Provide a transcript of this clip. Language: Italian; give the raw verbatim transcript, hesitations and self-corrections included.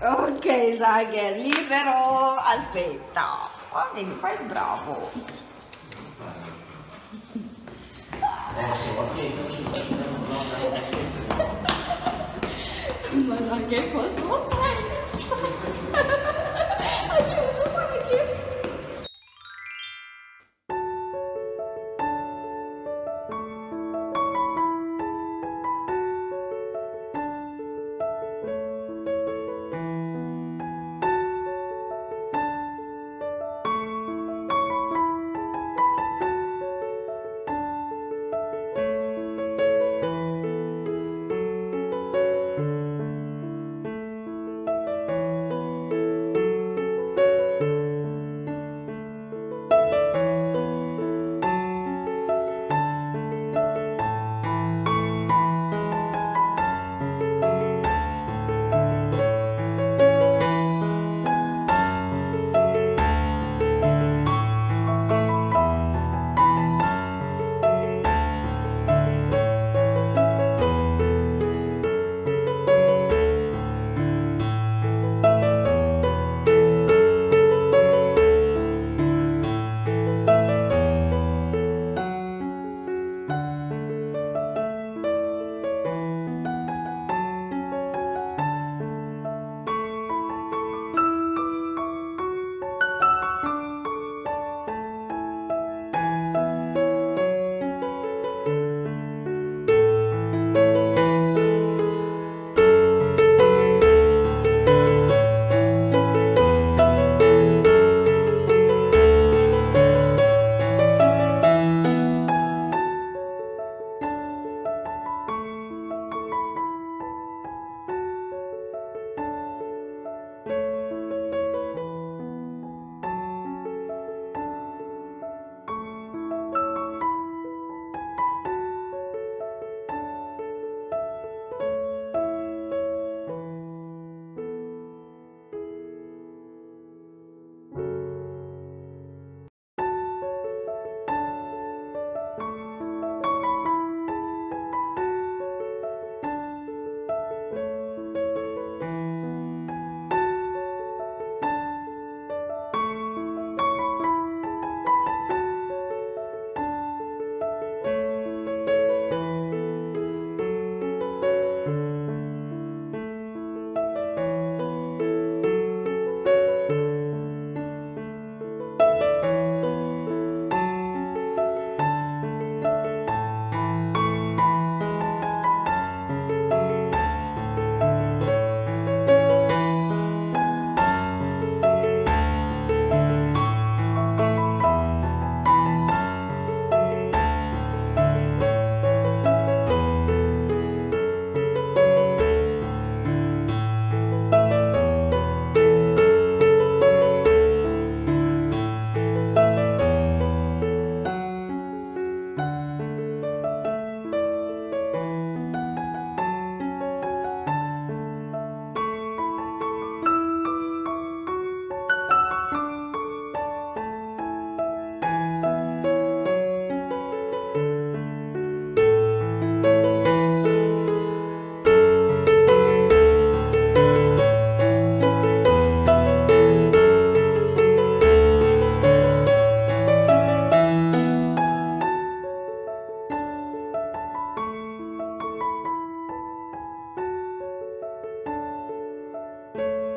Ok Sager, libero, aspetta, oh, vedi, fai il bravo. Ma no, che cosa fai? Aiuto Sager! Thank you.